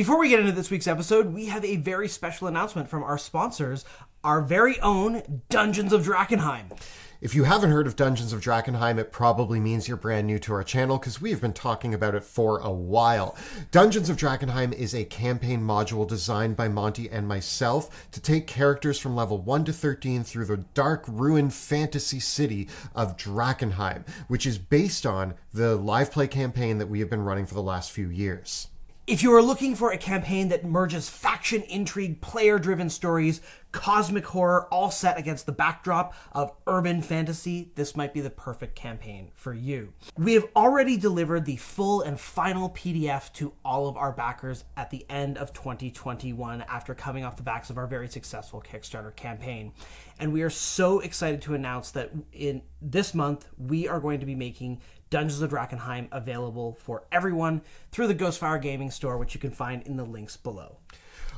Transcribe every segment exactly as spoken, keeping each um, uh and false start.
Before we get into this week's episode, we have a very special announcement from our sponsors, our very own Dungeons of Drakenheim. If you haven't heard of Dungeons of Drakenheim, it probably means you're brand new to our channel because we've been talking about it for a while. Dungeons of Drakenheim is a campaign module designed by Monty and myself to take characters from level one to thirteen through the dark, ruined fantasy city of Drakenheim, which is based on the live play campaign that we have been running for the last few years. If you are looking for a campaign that merges faction intrigue, player-driven stories, cosmic horror, all set against the backdrop of urban fantasy, this might be the perfect campaign for you. We have already delivered the full and final P D F to all of our backers at the end of twenty twenty-one after coming off the backs of our very successful Kickstarter campaign. And we are so excited to announce that in this month, we are going to be making Dungeons of Drakenheim available for everyone through the Ghostfire Gaming store, which you can find in the links below.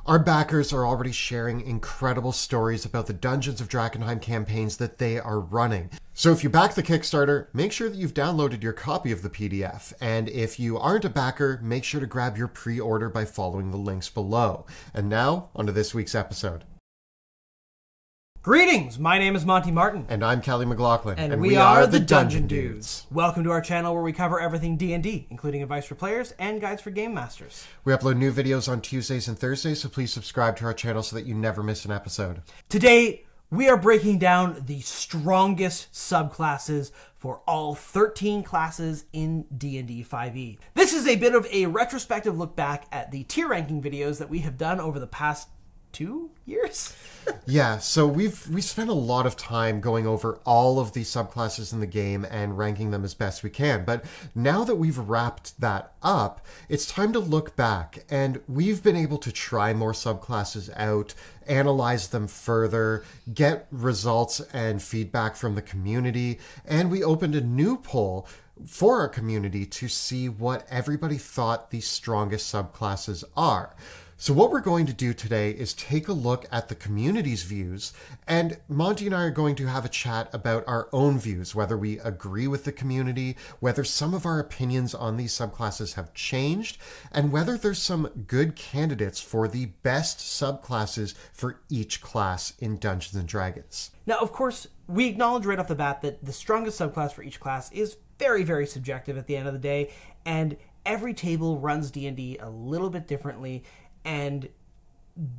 Our backers are already sharing incredible stories about the Dungeons of Drakenheim campaigns that they are running. So if you back the Kickstarter, make sure that you've downloaded your copy of the P D F. And if you aren't a backer, make sure to grab your pre-order by following the links below. And now, onto this week's episode. Greetings! My name is Monty Martin. And I'm Kelly McLaughlin. And, and we, we are, are the Dungeon, Dungeon Dudes. Dudes. Welcome to our channel where we cover everything D and D, including advice for players and guides for game masters. We upload new videos on Tuesdays and Thursdays, so please subscribe to our channel so that you never miss an episode. Today, we are breaking down the strongest subclasses for all thirteen classes in D and D five e. This is a bit of a retrospective look back at the tier ranking videos that we have done over the past two years? Yeah, so we've we spent a lot of time going over all of the subclasses in the game and ranking them as best we can. But now that we've wrapped that up, it's time to look back. And we've been able to try more subclasses out, analyze them further, get results and feedback from the community. And we opened a new poll for our community to see what everybody thought the strongest subclasses are. So what we're going to do today is take a look at the community's views, and Monty and I are going to have a chat about our own views, whether we agree with the community, whether some of our opinions on these subclasses have changed, and whether there's some good candidates for the best subclasses for each class in Dungeons and Dragons. Now, of course, we acknowledge right off the bat that the strongest subclass for each class is very, very subjective at the end of the day, and every table runs D and D a little bit differently. And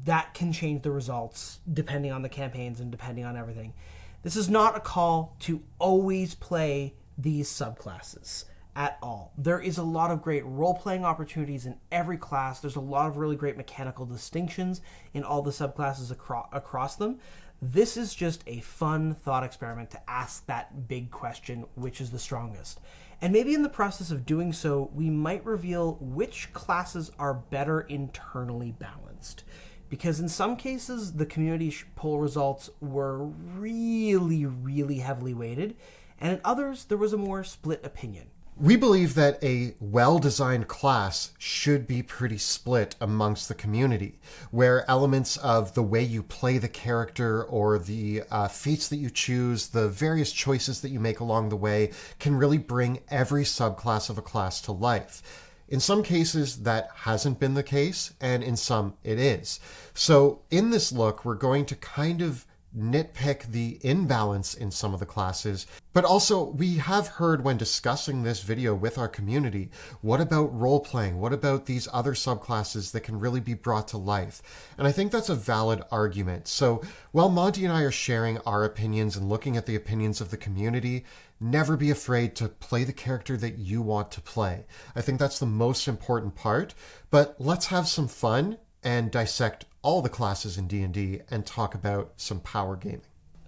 that can change the results depending on the campaigns and depending on everything. This is not a call to always play these subclasses at all. There is a lot of great role-playing opportunities in every class. There's a lot of really great mechanical distinctions in all the subclasses acro- across them. This is just a fun thought experiment to ask that big question, which is the strongest? And maybe in the process of doing so, we might reveal which classes are better internally balanced. Because in some cases, the community poll results were really, really heavily weighted. And in others, there was a more split opinion. We believe that a well-designed class should be pretty split amongst the community, where elements of the way you play the character or the uh, feats that you choose, the various choices that you make along the way, can really bring every subclass of a class to life. In some cases, that hasn't been the case, and in some, it is. So in this look, we're going to kind of nitpick the imbalance in some of the classes, but also we have heard when discussing this video with our community, what about role-playing? What about these other subclasses that can really be brought to life? And I think that's a valid argument. So while Monty and I are sharing our opinions and looking at the opinions of the community, never be afraid to play the character that you want to play. I think that's the most important part, but let's have some fun and dissect all the classes in D and D and talk about some power gaming.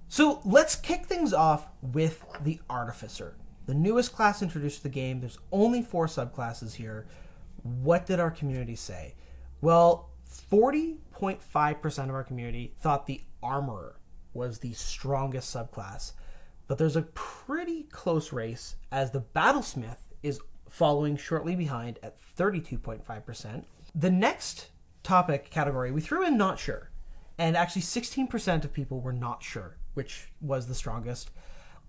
So let's kick things off with the Artificer, the newest class introduced to the game. There's only four subclasses here. What did our community say? Well, forty point five percent of our community thought the Armorer was the strongest subclass, but there's a pretty close race as the Battlesmith is following shortly behind at thirty-two point five percent. The next topic category, we threw in not sure, and actually sixteen percent of people were not sure which was the strongest.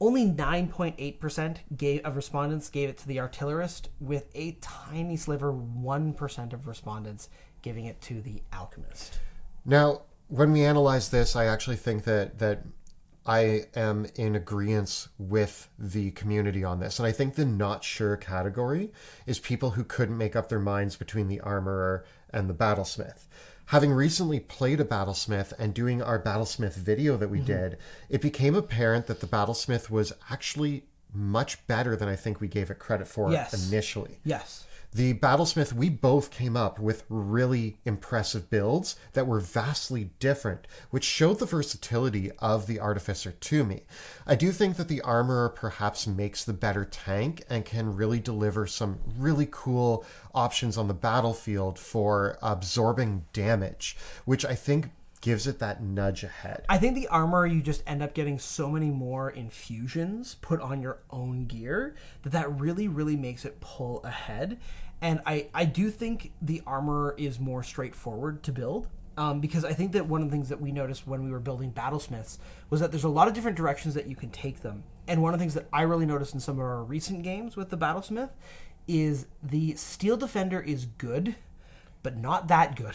Only nine point eight percent of respondents gave it to the Artillerist, with a tiny sliver, one percent of respondents giving it to the Alchemist. Now, when we analyze this, I actually think that that I am in agreement with the community on this. And I think the not sure category is people who couldn't make up their minds between the Armorer and the Battlesmith. Having recently played a Battlesmith and doing our Battlesmith video that we mm-hmm. did, it became apparent that the Battlesmith was actually much better than I think we gave it credit for yes. initially. Yes. The Battlesmith, we both came up with really impressive builds that were vastly different, which showed the versatility of the Artificer to me. I do think that the Armorer perhaps makes the better tank and can really deliver some really cool options on the battlefield for absorbing damage, which I think gives it that nudge ahead. I think the Armorer, you just end up getting so many more infusions put on your own gear that that really, really makes it pull ahead. And I, I do think the Armorer is more straightforward to build, um, because I think that one of the things that we noticed when we were building Battlesmiths was that there's a lot of different directions that you can take them. And one of the things that I really noticed in some of our recent games with the Battlesmith is the Steel Defender is good, but not that good.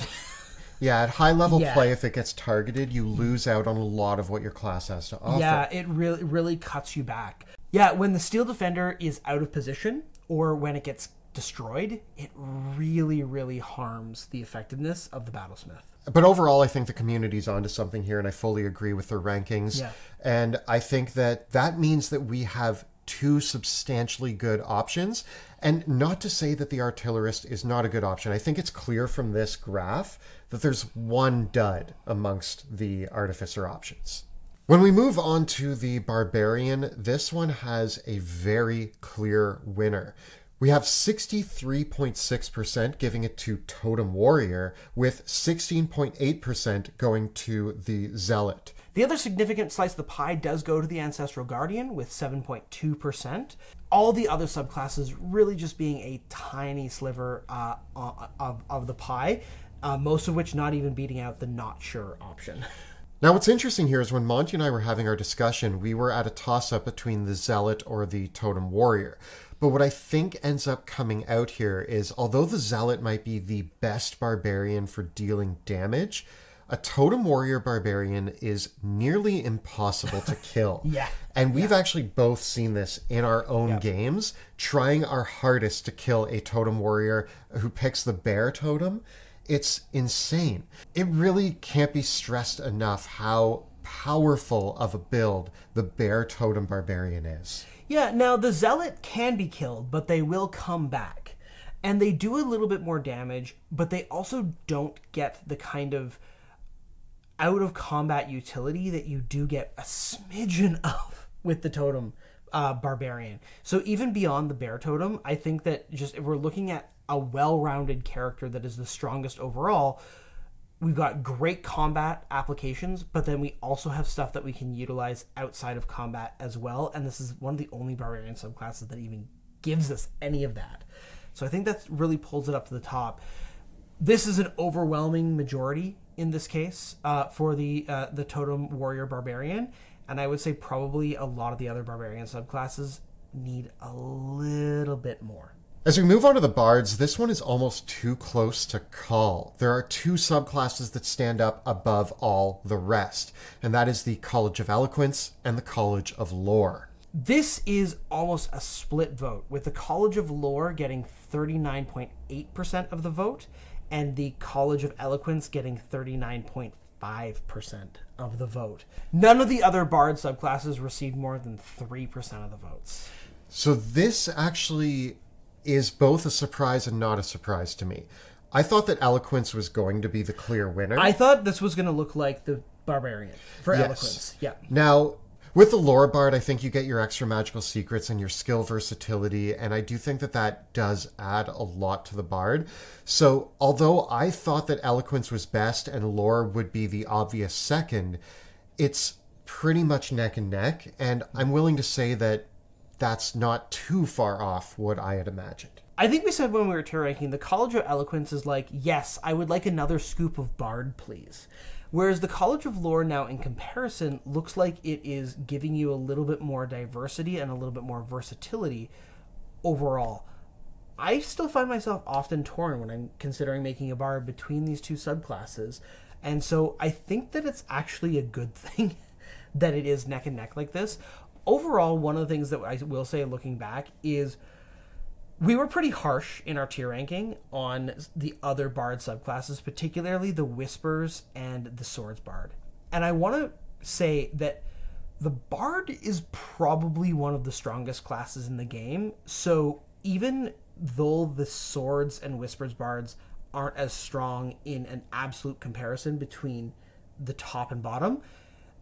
Yeah, at high-level yeah. play, if it gets targeted, you lose out on a lot of what your class has to offer. Yeah, it really really cuts you back. Yeah, when the Steel Defender is out of position, or when it gets destroyed, it really, really harms the effectiveness of the Battlesmith. But overall, I think the community's onto something here, and I fully agree with their rankings. Yeah. And I think that that means that we have two substantially good options. And not to say that the Artillerist is not a good option. I think it's clear from this graph that there's one dud amongst the Artificer options. When we move on to the Barbarian, this one has a very clear winner. We have sixty-three point six percent giving it to Totem Warrior, with sixteen point eight percent going to the Zealot. The other significant slice of the pie does go to the Ancestral Guardian with seven point two percent. All the other subclasses really just being a tiny sliver uh, of, of the pie, uh, most of which not even beating out the not sure option. Now, what's interesting here is when Monty and I were having our discussion, we were at a toss-up between the Zealot or the Totem Warrior. But what I think ends up coming out here is, although the Zealot might be the best Barbarian for dealing damage, a Totem Warrior Barbarian is nearly impossible to kill. yeah. And we've yeah. actually both seen this in our own yep. games, trying our hardest to kill a Totem Warrior who picks the bear totem. It's insane. It really can't be stressed enough how powerful of a build the bear totem Barbarian is. Yeah, now the Zealot can be killed, but they will come back. And they do a little bit more damage, but they also don't get the kind of out of combat utility that you do get a smidgen of with the totem uh, Barbarian. So even beyond the bear totem, I think that just if we're looking at a well-rounded character that is the strongest overall, we've got great combat applications, but then we also have stuff that we can utilize outside of combat as well. And this is one of the only Barbarian subclasses that even gives us any of that. So I think that really pulls it up to the top. This is an overwhelming majority in this case uh, for the uh, the Totem Warrior Barbarian, and I would say probably a lot of the other Barbarian subclasses need a little bit more. As we move on to the Bards, this one is almost too close to call. There are two subclasses that stand up above all the rest, and that is the College of Eloquence and the College of Lore. This is almost a split vote, with the College of Lore getting thirty-nine point eight percent of the vote, and the College of Eloquence getting thirty-nine point five percent of the vote. None of the other Bard subclasses received more than three percent of the votes. So this actually is both a surprise and not a surprise to me. I thought that Eloquence was going to be the clear winner. I thought this was going to look like the Barbarian for yes. Eloquence. Yeah. Now, with the Lore Bard, I think you get your extra magical secrets and your skill versatility, and I do think that that does add a lot to the Bard. So, although I thought that Eloquence was best and Lore would be the obvious second, it's pretty much neck and neck, and I'm willing to say that that's not too far off what I had imagined. I think we said when we were tier ranking, the College of Eloquence is like, yes, I would like another scoop of Bard, please. Whereas the College of Lore now, in comparison, looks like it is giving you a little bit more diversity and a little bit more versatility overall. I still find myself often torn when I'm considering making a Bard between these two subclasses. And so I think that it's actually a good thing that it is neck and neck like this. Overall, one of the things that I will say looking back is we were pretty harsh in our tier ranking on the other Bard subclasses, particularly the Whispers and the Swords Bard. And I want to say that the Bard is probably one of the strongest classes in the game. So even though the Swords and Whispers Bards aren't as strong in an absolute comparison between the top and bottom,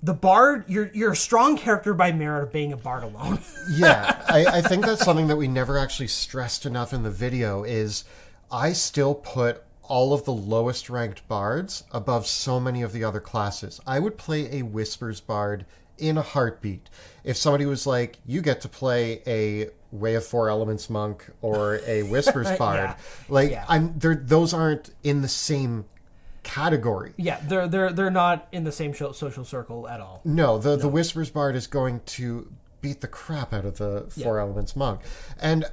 the Bard, you're you're a strong character by merit of being a Bard alone. Yeah, I, I think that's something that we never actually stressed enough in the video is I still put all of the lowest ranked Bards above so many of the other classes. I would play a Whispers Bard in a heartbeat. If somebody was like, you get to play a Way of Four Elements Monk or a Whispers Bard, yeah. like yeah. I'm, those aren't in the same category. Yeah, they're they're they're not in the same social circle at all. No, the no. the Whispers Bard is going to beat the crap out of the Four yeah. Elements Monk, and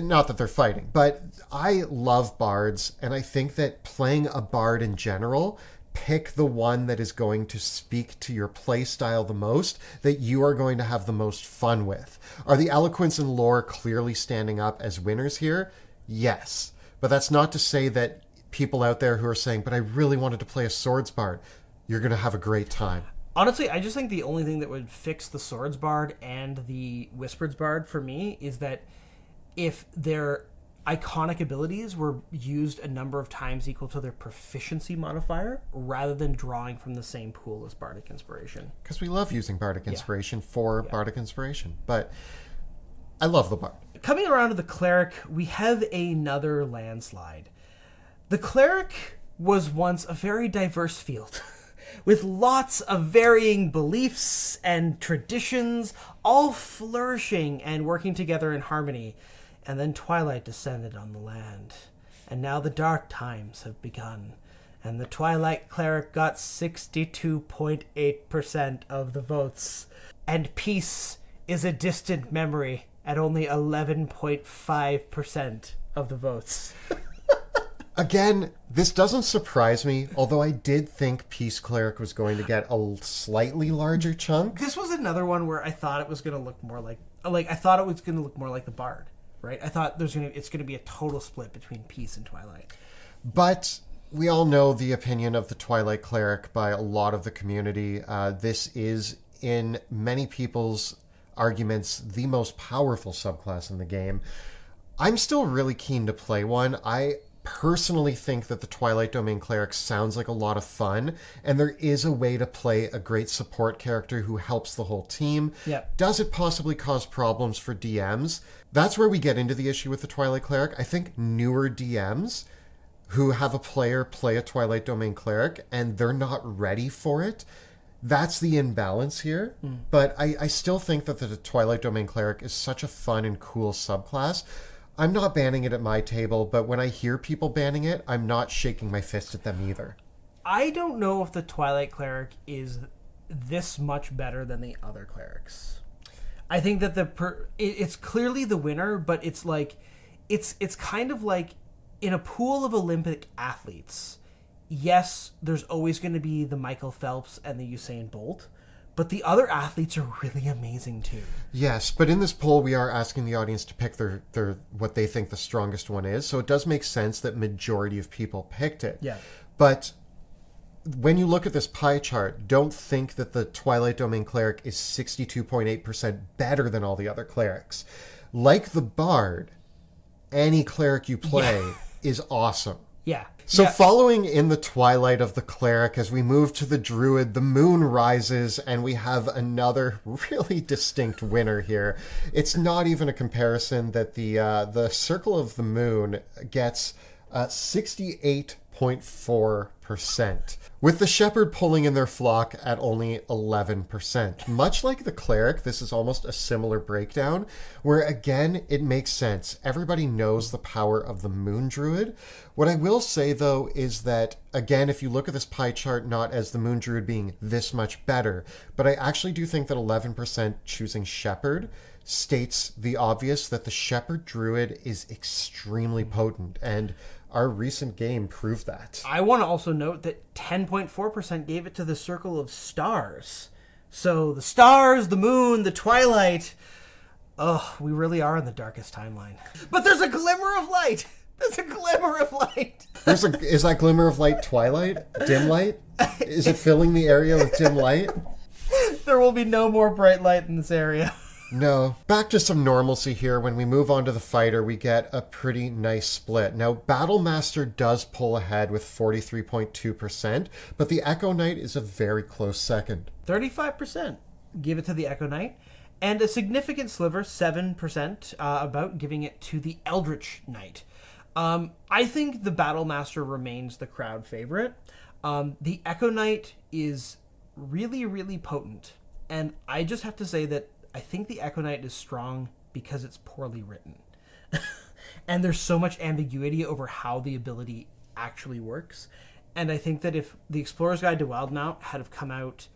not that they're fighting, but I love bards, and I think that playing a bard in general, pick the one that is going to speak to your play style the most, that you are going to have the most fun with. Are the Eloquence and Lore clearly standing up as winners here? Yes, but that's not to say that people out there who are saying, but I really wanted to play a Swords Bard, you're going to have a great time. Honestly, I just think the only thing that would fix the Swords Bard and the Whispers Bard for me is that if their iconic abilities were used a number of times equal to their proficiency modifier rather than drawing from the same pool as Bardic Inspiration. Because we love using Bardic Inspiration yeah. for yeah. Bardic Inspiration, but I love the Bard. Coming around to the Cleric, we have another landslide. The Cleric was once a very diverse field with lots of varying beliefs and traditions, all flourishing and working together in harmony. And then twilight descended on the land, and now the dark times have begun, and the Twilight Cleric got sixty-two point eight percent of the votes, and peace is a distant memory at only eleven point five percent of the votes. Again, this doesn't surprise me, although I did think Peace Cleric was going to get a slightly larger chunk. This was another one where I thought it was going to look more like, like I thought it was going to look more like the Bard, right? I thought there's going to, it's going to be a total split between Peace and Twilight. But we all know the opinion of the Twilight Cleric by a lot of the community. Uh, this is, in many people's arguments, the most powerful subclass in the game. I'm still really keen to play one. I personally think that the Twilight Domain Cleric sounds like a lot of fun, and there is a way to play a great support character who helps the whole team. Yep. Does it possibly cause problems for D Ms? That's where we get into the issue with the Twilight Cleric. I think newer D Ms who have a player play a Twilight Domain Cleric and they're not ready for it, that's the imbalance here. Mm. But I, I still think that the Twilight Domain Cleric is such a fun and cool subclass. I'm not banning it at my table, but when I hear people banning it, I'm not shaking my fist at them either. I don't know if the Twilight Cleric is this much better than the other clerics. I think that the per it's clearly the winner, but it's like it's it's kind of like in a pool of Olympic athletes. Yes, there's always going to be the Michael Phelps and the Usain Bolt, but the other athletes are really amazing too. Yes, but in this poll, we are asking the audience to pick their, their what they think the strongest one is. So it does make sense that majority of people picked it. Yeah. But when you look at this pie chart, don't think that the Twilight Domain Cleric is sixty-two point eight percent better than all the other clerics. Like the Bard, any cleric you play yeah. is awesome. Yeah. So yeah. following in the twilight of the Cleric, as we move to the Druid, the moon rises, and we have another really distinct winner here. It's not even a comparison that the uh, the Circle of the Moon gets uh, sixty-eight zero point four percent, with the shepherd pulling in their flock at only eleven percent. Much like the cleric, this is almost a similar breakdown, where again, it makes sense. Everybody knows the power of the moon druid. What I will say though is that, again, if you look at this pie chart, not as the moon druid being this much better, but I actually do think that eleven percent choosing shepherd states the obvious, that the shepherd druid is extremely potent, and our recent game proved that. I want to also note that ten point four percent gave it to the Circle of Stars. So the stars, the moon, the twilight. Oh, we really are in the darkest timeline. But there's a glimmer of light. There's a glimmer of light. There's a, is that glimmer of light twilight? Dim light? Is it filling the area with dim light? There will be no more bright light in this area. No. Back to some normalcy here. When we move on to the fighter, we get a pretty nice split. Now, Battlemaster does pull ahead with forty-three point two percent, but the Echo Knight is a very close second. thirty-five percent give it to the Echo Knight, and a significant sliver, seven percent, uh, about giving it to the Eldritch Knight. Um, I think the Battlemaster remains the crowd favorite. Um, the Echo Knight is really, really potent, and I just have to say that I think the Echo Knight is strong because it's poorly written. And there's so much ambiguity over how the ability actually works. And I think that if the Explorer's Guide to Wildemount had have come out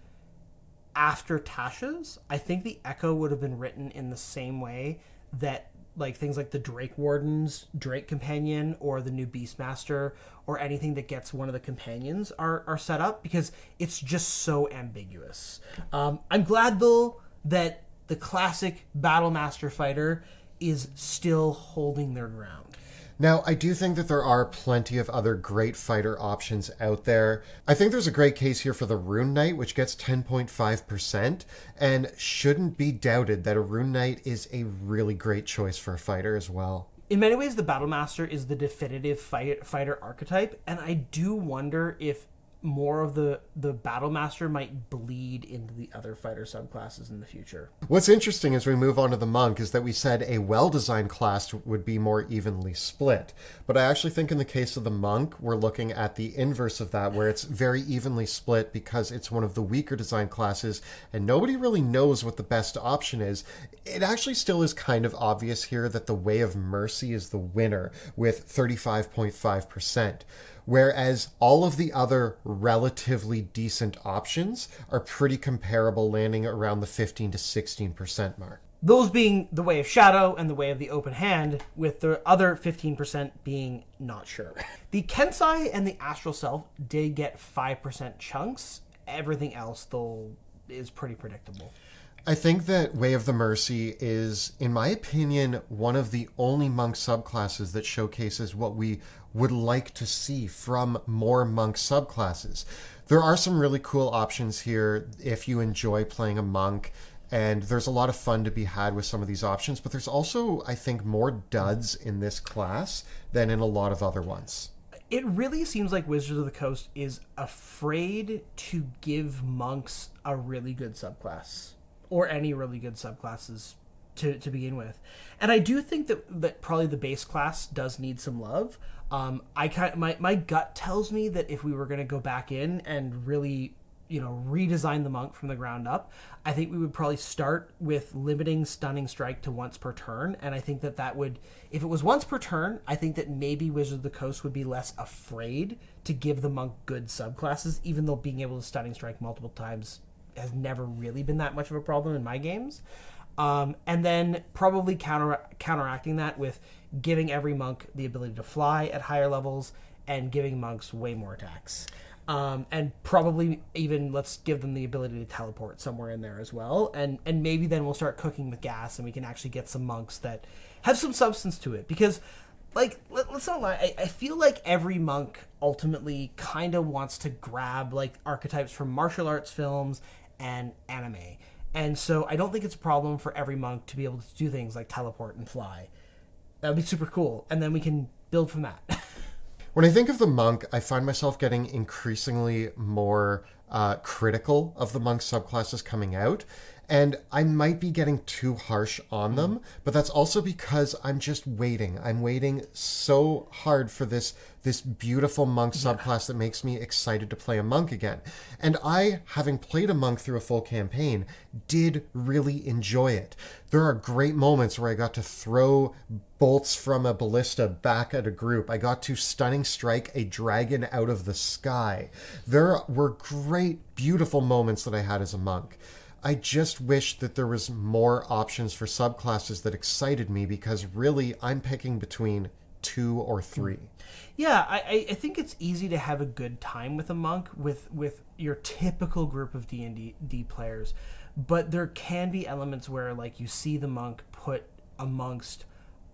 after Tasha's, I think the Echo would have been written in the same way that like things like the Drake Warden's Drake Companion or the new Beastmaster or anything that gets one of the companions are, are set up, because it's just so ambiguous. Um, I'm glad, though, that the classic Battlemaster fighter is still holding their ground. Now, I do think that there are plenty of other great fighter options out there. I think there's a great case here for the Rune Knight, which gets ten point five percent, and shouldn't be doubted that a Rune Knight is a really great choice for a fighter as well. In many ways, the Battlemaster is the definitive fight, fighter archetype, and I do wonder if more of the the Battlemaster might bleed into the other fighter subclasses in the future. What's interesting as we move on to the monk is that we said a well-designed class would be more evenly split, but I actually think in the case of the monk, we're looking at the inverse of that, where it's very evenly split because it's one of the weaker design classes and nobody really knows what the best option is. It actually still is kind of obvious here that the Way of Mercy is the winner with thirty-five point five percent. Whereas all of the other relatively decent options are pretty comparable, landing around the fifteen to sixteen percent mark. Those being the Way of Shadow and the Way of the Open Hand, with the other fifteen percent being not sure. The Kensai and the Astral Self did get five percent chunks. Everything else, though, is pretty predictable. I think that Way of the Mercy is, in my opinion, one of the only monk subclasses that showcases what we would like to see from more monk subclasses. There are some really cool options here if you enjoy playing a monk, and there's a lot of fun to be had with some of these options, but there's also, I think, more duds in this class than in a lot of other ones. It really seems like Wizards of the Coast is afraid to give monks a really good subclass, or any really good subclasses to, to begin with. And I do think that, that probably the base class does need some love. Um, I kind my, my gut tells me that if we were going to go back in and really, you know, redesign the monk from the ground up, I think we would probably start with limiting Stunning Strike to once per turn. And I think that that would, if it was once per turn, I think that maybe Wizards of the Coast would be less afraid to give the monk good subclasses, even though being able to Stunning Strike multiple times has never really been that much of a problem in my games. Um, and then probably counter counteracting that with giving every monk the ability to fly at higher levels and giving monks way more attacks. Um, and probably even let's give them the ability to teleport somewhere in there as well. And, and maybe then we'll start cooking with gas and we can actually get some monks that have some substance to it. Because, like, let's not lie, I, I feel like every monk ultimately kind of wants to grab, like, archetypes from martial arts films and anime. And so I don't think it's a problem for every monk to be able to do things like teleport and fly. That would be super cool. And then we can build from that. When I think of the monk, I find myself getting increasingly more uh, critical of the monk subclasses coming out. And I might be getting too harsh on them, but that's also because I'm just waiting. I'm waiting so hard for this this beautiful monk subclass that makes me excited to play a monk again. And I, having played a monk through a full campaign, did really enjoy it. There are great moments where I got to throw bolts from a ballista back at a group. I got to stunning strike a dragon out of the sky. There were great, beautiful moments that I had as a monk. I just wish that there was more options for subclasses that excited me, because really I'm picking between two or three. Yeah, I, I think it's easy to have a good time with a monk with with your typical group of D and D players, but there can be elements where like you see the monk put amongst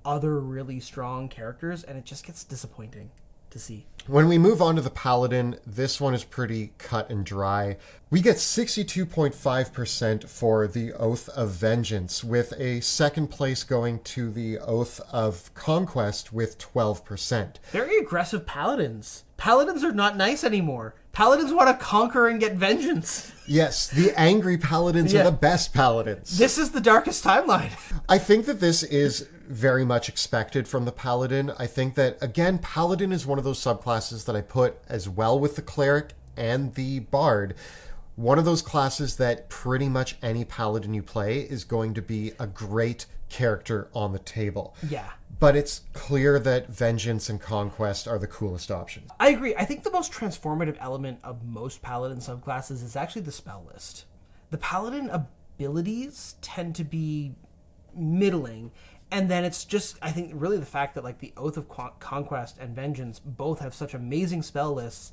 other really strong characters and it just gets disappointing to see. When we move on to the Paladin, this one is pretty cut and dry. We get sixty-two point five percent for the Oath of Vengeance, with a second place going to the Oath of Conquest with twelve percent. Very aggressive Paladins. Paladins are not nice anymore. Paladins want to conquer and get vengeance. Yes, the angry Paladins yeah. are the best Paladins. This is the darkest timeline. I think that this is very much expected from the Paladin. I think that, again, Paladin is one of those subclasses that I put as well with the Cleric and the Bard. One of those classes that pretty much any Paladin you play is going to be a great character on the table. Yeah. But it's clear that Vengeance and Conquest are the coolest options. I agree. I think the most transformative element of most Paladin subclasses is actually the spell list. The Paladin abilities tend to be middling, and then it's just, I think, really the fact that like the Oath of Conquest and Vengeance both have such amazing spell lists,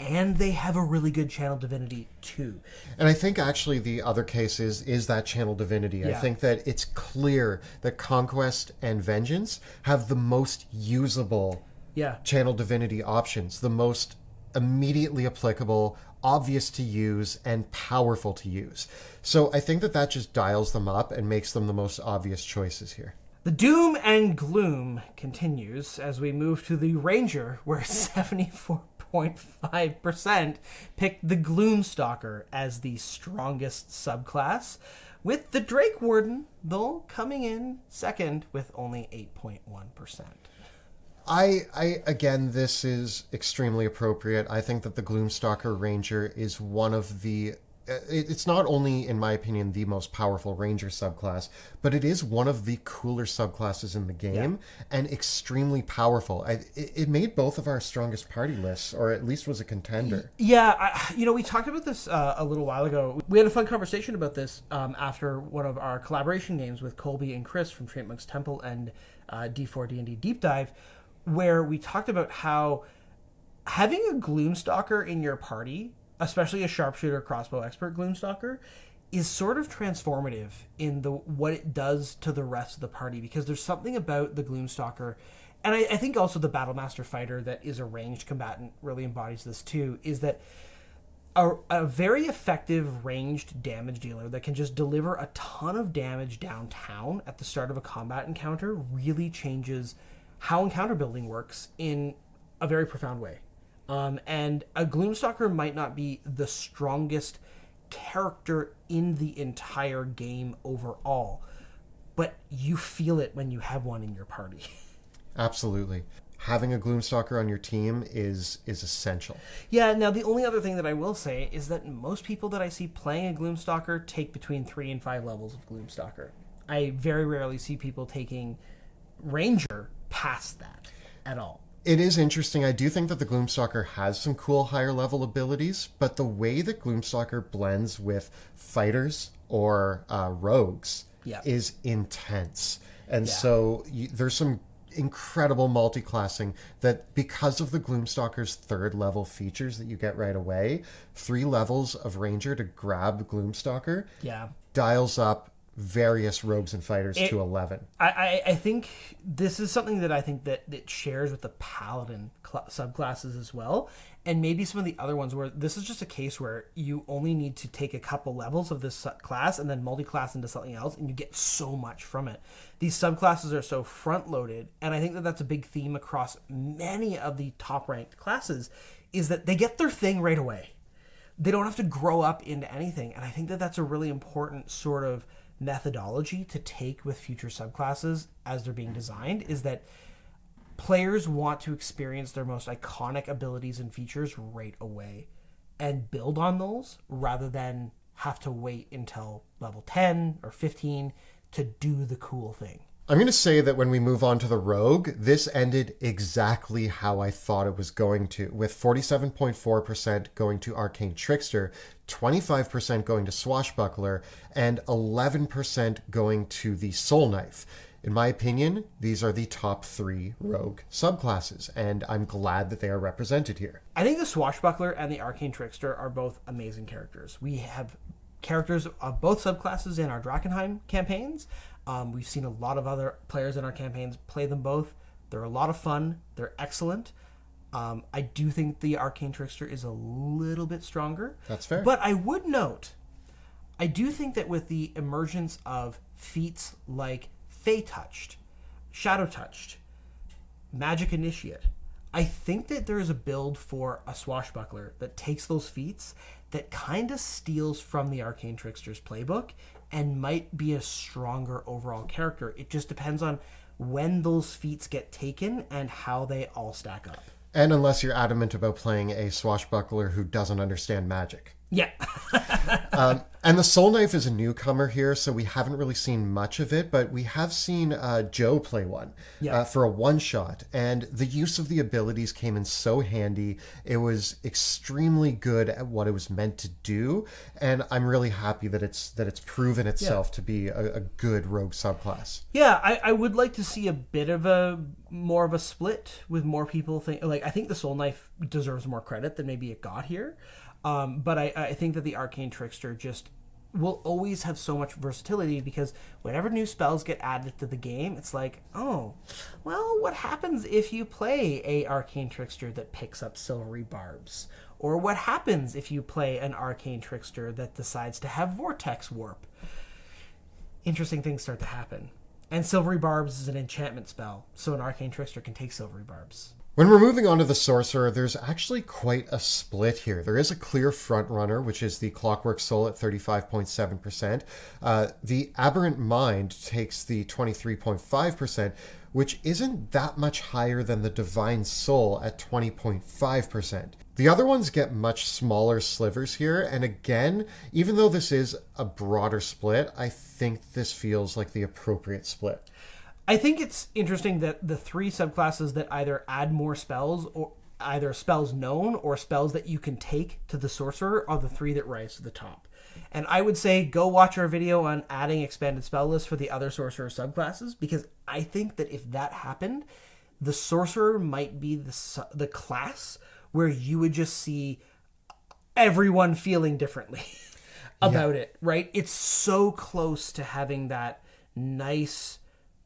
and they have a really good Channel Divinity too. And I think actually the other case is, is that Channel Divinity. Yeah. I think that it's clear that Conquest and Vengeance have the most usable yeah. Channel Divinity options, the most immediately applicable, obvious to use, and powerful to use. So I think that that just dials them up and makes them the most obvious choices here. The doom and gloom continues as we move to the Ranger, where seventy-four point five percent picked the Gloomstalker as the strongest subclass, with the Drake Warden, though, coming in second with only eight point one percent. I, I, again, this is extremely appropriate. I think that the Gloomstalker Ranger is one of the... It's not only, in my opinion, the most powerful Ranger subclass, but it is one of the cooler subclasses in the game yeah. and extremely powerful. I, it made both of our strongest party lists, or at least was a contender. Yeah, I, you know, we talked about this uh, a little while ago. We had a fun conversation about this um, after one of our collaboration games with Colby and Chris from Treat Monk's Temple and uh, D four D and D Deep Dive, where we talked about how having a Gloomstalker in your party, especially a sharpshooter crossbow expert Gloomstalker, is sort of transformative in the what it does to the rest of the party, because there's something about the Gloomstalker, and I, I think also the Battlemaster Fighter that is a ranged combatant really embodies this too, is that a, a very effective ranged damage dealer that can just deliver a ton of damage downtown at the start of a combat encounter really changes how encounter building works in a very profound way. Um, and a Gloomstalker might not be the strongest character in the entire game overall, but you feel it when you have one in your party. Absolutely. Having a Gloomstalker on your team is is essential. Yeah, now the only other thing that I will say is that most people that I see playing a Gloomstalker take between three and five levels of Gloomstalker. I very rarely see people taking Ranger past that at all. It is interesting. I do think that the Gloomstalker has some cool higher level abilities, but the way that Gloomstalker blends with fighters or uh, rogues yeah. is intense. And yeah. so you, there's some incredible multi-classing that, because of the Gloomstalker's third level features that you get right away, three levels of Ranger to grab Gloomstalker yeah. dials up various rogues and fighters it, to eleven. I, I, I think this is something that I think that it shares with the Paladin subclasses as well, and maybe some of the other ones, where this is just a case where you only need to take a couple levels of this class and then multi-class into something else, and you get so much from it. These subclasses are so front-loaded, and I think that that's a big theme across many of the top-ranked classes, is that they get their thing right away. They don't have to grow up into anything, and I think that that's a really important sort of methodology to take with future subclasses as they're being designed, is that Players want to experience their most iconic abilities and features right away and build on those rather than have to wait until level ten or fifteen to do the cool thing. I'm going to say that when we move on to the Rogue, this ended exactly how I thought it was going to, with forty-seven point four percent going to Arcane Trickster, twenty-five percent going to Swashbuckler, and eleven percent going to the Soul Knife. In my opinion, these are the top three Rogue subclasses, and I'm glad that they are represented here. I think the Swashbuckler and the Arcane Trickster are both amazing characters. We have characters of both subclasses in our Drakenheim campaigns. Um, we've seen a lot of other players in our campaigns play them both. They're a lot of fun. They're excellent. Um, I do think the Arcane Trickster is a little bit stronger. That's fair. But I would note, I do think that with the emergence of feats like Fey Touched, Shadow Touched, Magic Initiate, I think that there is a build for a Swashbuckler that takes those feats that kind of steals from the Arcane Trickster's playbook and might be a stronger overall character. It just depends on when those feats get taken and how they all stack up. And unless you're adamant about playing a Swashbuckler who doesn't understand magic. Yeah. um, and the Soul Knife is a newcomer here, so we haven't really seen much of it, but we have seen uh, Joe play one yeah. uh, for a one-shot, and the use of the abilities came in so handy. It was extremely good at what it was meant to do, and I'm really happy that it's that it's proven itself yeah. to be a, a good rogue subclass. Yeah, I, I would like to see a bit of a more of a split with more people think like I think the Soul Knife deserves more credit than maybe it got here. Um, but I, I think that the Arcane Trickster just will always have so much versatility because whenever new spells get added to the game, it's like, oh, well, what happens if you play a Arcane Trickster that picks up Silvery Barbs? Or what happens if you play an Arcane Trickster that decides to have Vortex Warp? Interesting things start to happen. And Silvery Barbs is an enchantment spell, so an Arcane Trickster can take Silvery Barbs. When we're moving on to the Sorcerer, there's actually quite a split here. There is a clear front-runner, which is the Clockwork Soul at thirty-five point seven percent. Uh, the Aberrant Mind takes the twenty-three point five percent, which isn't that much higher than the Divine Soul at twenty point five percent. The other ones get much smaller slivers here, and again, even though this is a broader split, I think this feels like the appropriate split. I think it's interesting that the three subclasses that either add more spells, or either spells known or spells that you can take to the Sorcerer, are the three that rise to the top. And I would say go watch our video on adding expanded spell lists for the other Sorcerer subclasses, because I think that if that happened, the Sorcerer might be the, the class where you would just see everyone feeling differently about yeah. it, right? It's so close to having that nice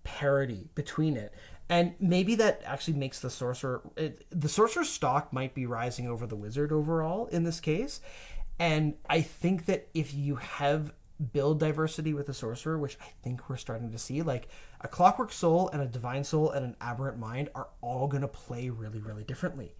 parity between it, and maybe that actually makes the sorcerer it, the sorcerer's stock might be rising over the wizard overall in this case. And I think that if you have build diversity with the sorcerer, which I think we're starting to see, like a Clockwork Soul and a Divine Soul and an Aberrant Mind are all going to play really really differently.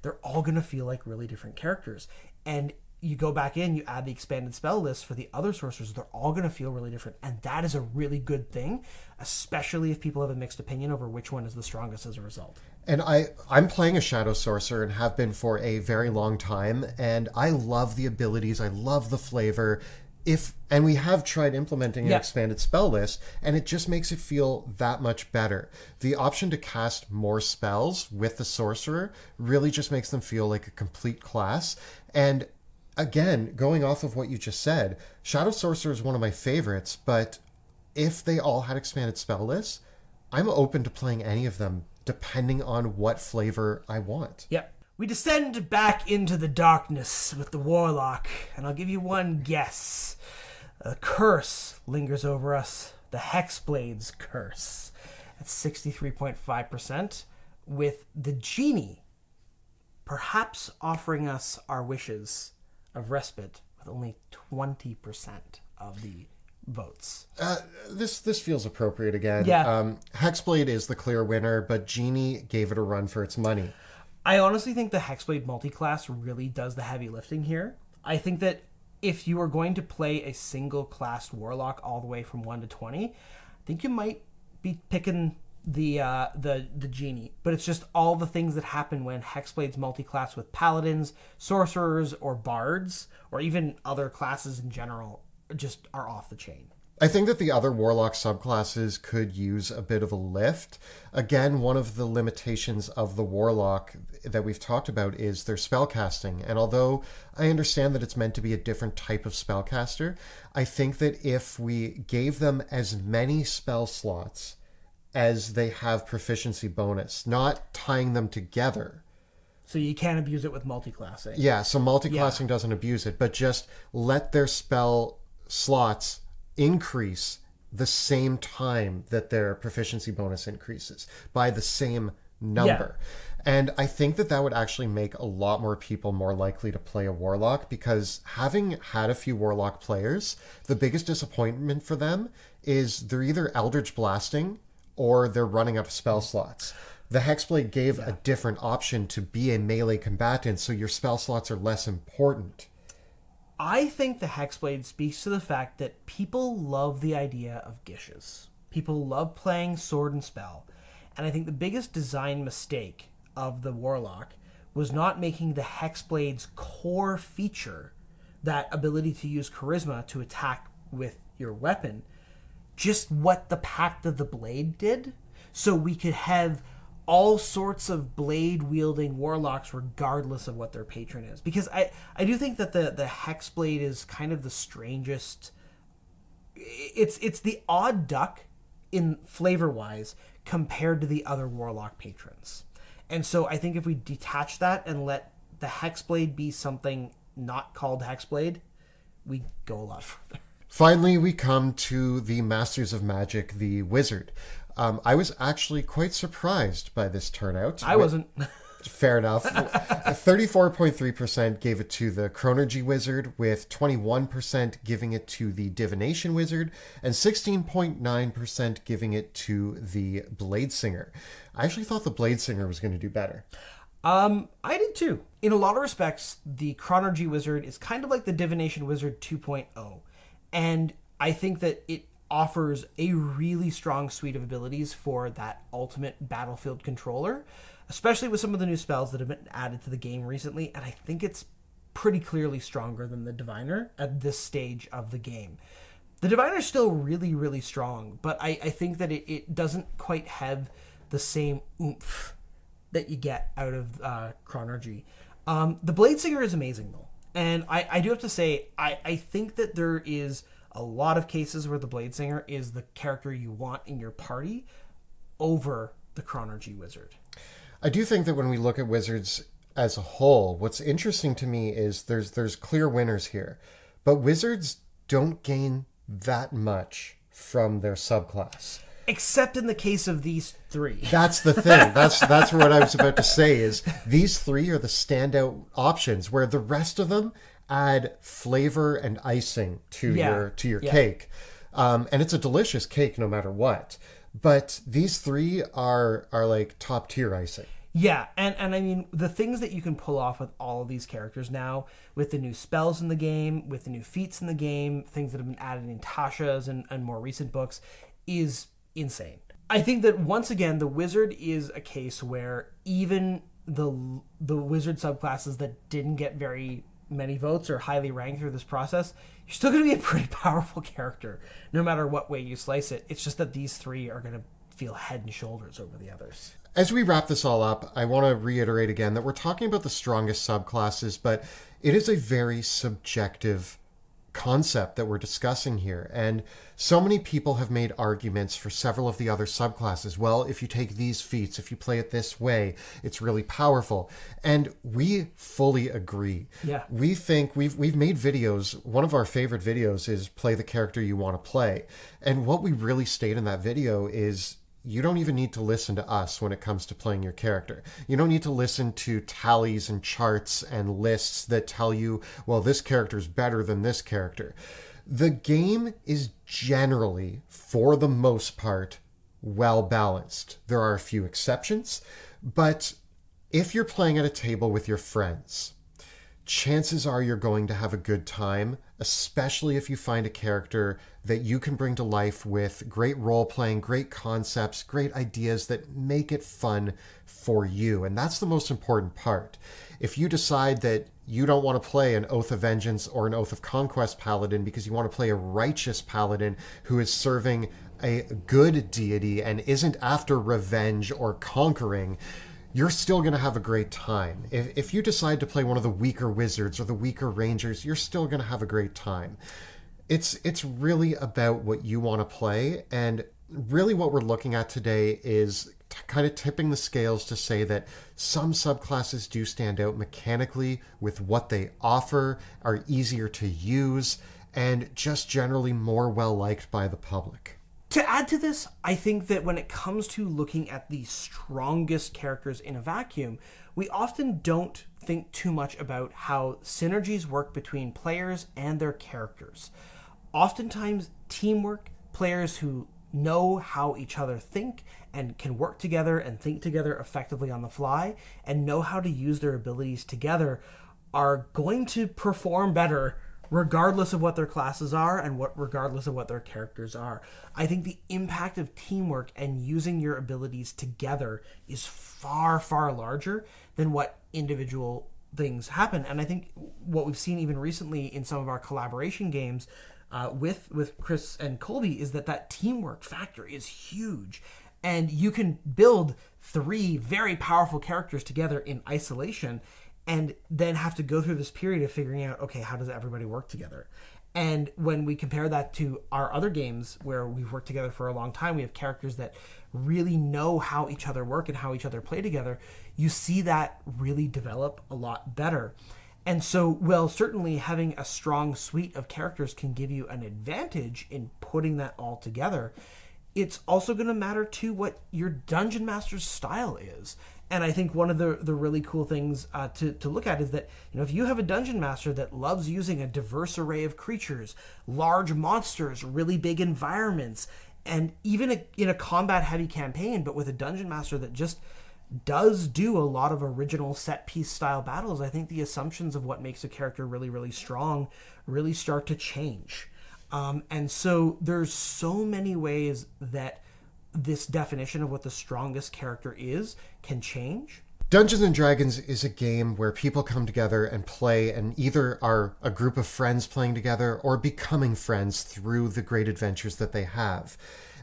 They're all going to feel like really different characters. And you go back in, you add the expanded spell list for the other sorcerers, they're all going to feel really different. And that is a really good thing, especially if people have a mixed opinion over which one is the strongest as a result. And I, I'm playing a Shadow Sorcerer and have been for a very long time. And I love the abilities. I love the flavor. If and we have tried implementing an yeah. expanded spell list, and it just makes it feel that much better. The option to cast more spells with the sorcerer really just makes them feel like a complete class. And again, going off of what you just said, Shadow Sorcerer is one of my favorites, but if they all had expanded spell lists, I'm open to playing any of them, depending on what flavor I want. Yep. We descend back into the darkness with the Warlock, and I'll give you one guess. A curse lingers over us, the Hexblade's Curse, at sixty-three point five percent, with the Genie perhaps offering us our wishes of respite with only twenty percent of the votes. Uh, this this feels appropriate again. Yeah. Um, Hexblade is the clear winner, but Genie gave it a run for its money. I honestly think the Hexblade multi-class really does the heavy lifting here. I think that if you are going to play a single class Warlock all the way from one to twenty, I think you might be picking the uh, the the genie, but it's just all the things that happen when hexblades multi-class with paladins, sorcerers, or bards, or even other classes in general, just are off the chain. I think that the other warlock subclasses could use a bit of a lift. Again, one of the limitations of the warlock that we've talked about is their spellcasting. And although I understand that it's meant to be a different type of spellcaster, I think that if we gave them as many spell slots as they have proficiency bonus, not tying them together. So you can't abuse it with multiclassing. Yeah, so multiclassing yeah. doesn't abuse it, but just let their spell slots increase the same time that their proficiency bonus increases by the same number. Yeah. And I think that that would actually make a lot more people more likely to play a warlock, because having had a few warlock players, the biggest disappointment for them is they're either Eldritch Blasting or they're running out of spell slots. The Hexblade gave yeah. a different option to be a melee combatant, so your spell slots are less important. I think the Hexblade speaks to the fact that people love the idea of gishes. People love playing sword and spell. And I think the biggest design mistake of the Warlock was not making the Hexblade's core feature, that ability to use charisma to attack with your weapon, just what the Pact of the Blade did. So we could have all sorts of blade-wielding warlocks regardless of what their patron is. Because I, I do think that the, the Hexblade is kind of the strangest... It's it's the odd duck in flavor-wise compared to the other warlock patrons. And so I think if we detach that and let the Hexblade be something not called Hexblade, we go a lot further. Finally, we come to the Masters of Magic, the Wizard. Um, I was actually quite surprised by this turnout. I wasn't. Fair enough. thirty-four point three percent gave it to the Chronergy Wizard, with twenty-one percent giving it to the Divination Wizard, and sixteen point nine percent giving it to the Bladesinger. I actually thought the Bladesinger was going to do better. Um, I did too. In a lot of respects, the Chronergy Wizard is kind of like the Divination Wizard two point oh. And I think that it offers a really strong suite of abilities for that ultimate battlefield controller, especially with some of the new spells that have been added to the game recently, and I think it's pretty clearly stronger than the Diviner at this stage of the game. The Diviner is still really, really strong, but I, I think that it, it doesn't quite have the same oomph that you get out of uh, Chronergy. Um, the Bladesinger is amazing, though, and I, I do have to say, I, I think that there is... a lot of cases where the Bladesinger is the character you want in your party over the Chronergy Wizard. I do think that when we look at Wizards as a whole, what's interesting to me is there's there's clear winners here, but Wizards don't gain that much from their subclass. Except in the case of these three. That's the thing. That's that's what I was about to say, is these three are the standout options, where the rest of them add flavor and icing to yeah. your to your yeah. cake. Um, and it's a delicious cake no matter what. But these three are are like top tier icing. Yeah, and, and I mean, the things that you can pull off with all of these characters now, with the new spells in the game, with the new feats in the game, things that have been added in Tasha's and, and more recent books, is insane. I think that once again the Wizard is a case where even the the Wizard subclasses that didn't get very many votes or highly ranked through this process, you're still going to be a pretty powerful character no matter what way you slice it. It's just that these three are going to feel head and shoulders over the others. As we wrap this all up, I want to reiterate again that we're talking about the strongest subclasses, but it is a very subjective concept that we're discussing here, and so many people have made arguments for several of the other subclasses. Well, if you take these feats, if you play it this way, it's really powerful, and we fully agree. Yeah, we think we've we've made videos. One of our favorite videos is play the character you want to play, and what we really state in that video is you don't even need to listen to us when it comes to playing your character. You don't need to listen to tallies and charts and lists that tell you, well, this character is better than this character. The game is generally, for the most part, well balanced. There are a few exceptions, but if you're playing at a table with your friends, chances are you're going to have a good time, especially if you find a character that you can bring to life with great role-playing, great concepts, great ideas that make it fun for you. And that's the most important part. If you decide that you don't want to play an Oath of Vengeance or an Oath of Conquest Paladin because you want to play a righteous Paladin who is serving a good deity and isn't after revenge or conquering, you're still going to have a great time. If, if you decide to play one of the weaker wizards or the weaker rangers, you're still going to have a great time. It's, it's really about what you want to play. And really what we're looking at today is t- kind of tipping the scales to say that some subclasses do stand out mechanically with what they offer, are easier to use, and just generally more well-liked by the public. To add to this, I think that when it comes to looking at the strongest characters in a vacuum, we often don't think too much about how synergies work between players and their characters. Oftentimes, teamwork, players who know how each other think and can work together and think together effectively on the fly and know how to use their abilities together, are going to perform better regardless of what their classes are and what regardless of what their characters are. I think the impact of teamwork and using your abilities together is far, far larger than what individual things happen. And I think what we've seen even recently in some of our collaboration games uh, with, with Chris and Colby is that that teamwork factor is huge. And you can build three very powerful characters together in isolation and then have to go through this period of figuring out, okay, how does everybody work together? And when we compare that to our other games where we've worked together for a long time, we have characters that really know how each other work and how each other play together, you see that really develop a lot better. And so, well, certainly having a strong suite of characters can give you an advantage in putting that all together. It's also going to matter too what your dungeon master's style is. And I think one of the, the really cool things uh, to, to look at is that, you know, if you have a dungeon master that loves using a diverse array of creatures, large monsters, really big environments, and even a, in a combat-heavy campaign, but with a dungeon master that just does do a lot of original set-piece style battles, I think the assumptions of what makes a character really, really strong really start to change. Um, and so there's so many ways that this definition of what the strongest character is can change. Dungeons and Dragons is a game where people come together and play and either are a group of friends playing together or becoming friends through the great adventures that they have.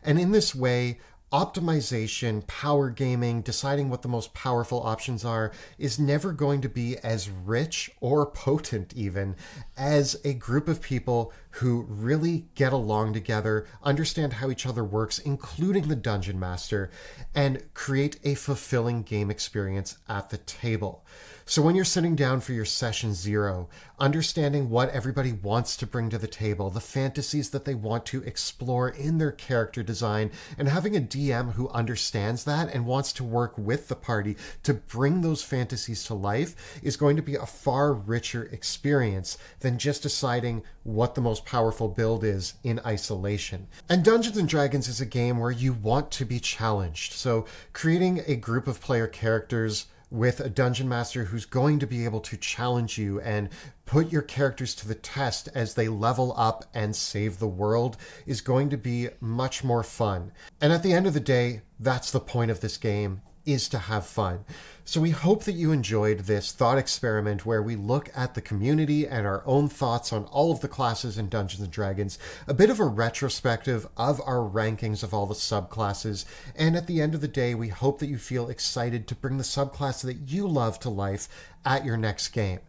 And in this way, optimization, power gaming, deciding what the most powerful options are is never going to be as rich or potent even as a group of people who really get along together, understand how each other works, including the dungeon master, and create a fulfilling game experience at the table. So when you're sitting down for your session zero, understanding what everybody wants to bring to the table, the fantasies that they want to explore in their character design, and having a D M who understands that and wants to work with the party to bring those fantasies to life is going to be a far richer experience than just deciding what the most powerful build is in isolation. And Dungeons and Dragons is a game where you want to be challenged. So creating a group of player characters with a dungeon master who's going to be able to challenge you and put your characters to the test as they level up and save the world is going to be much more fun. And at the end of the day, that's the point of this game, is to have fun. So we hope that you enjoyed this thought experiment where we look at the community and our own thoughts on all of the classes in Dungeons and Dragons, a bit of a retrospective of our rankings of all the subclasses, and at the end of the day, we hope that you feel excited to bring the subclass that you love to life at your next game.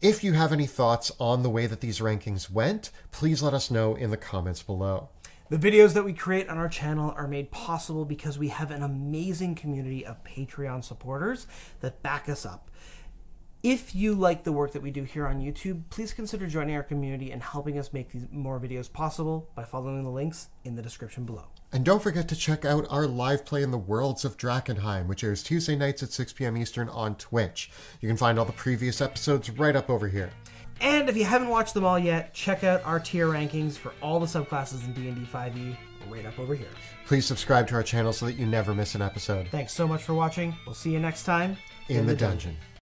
If you have any thoughts on the way that these rankings went, please let us know in the comments below. The videos that we create on our channel are made possible because we have an amazing community of Patreon supporters that back us up. If you like the work that we do here on YouTube, please consider joining our community and helping us make these more videos possible by following the links in the description below. And don't forget to check out our live play in the Worlds of Drakenheim, which airs Tuesday nights at six p.m. Eastern on Twitch. You can find all the previous episodes right up over here. And if you haven't watched them all yet, check out our tier rankings for all the subclasses in D and D five e right up over here. Please subscribe to our channel so that you never miss an episode. Thanks so much for watching. We'll see you next time in, in the, the dungeon. dungeon.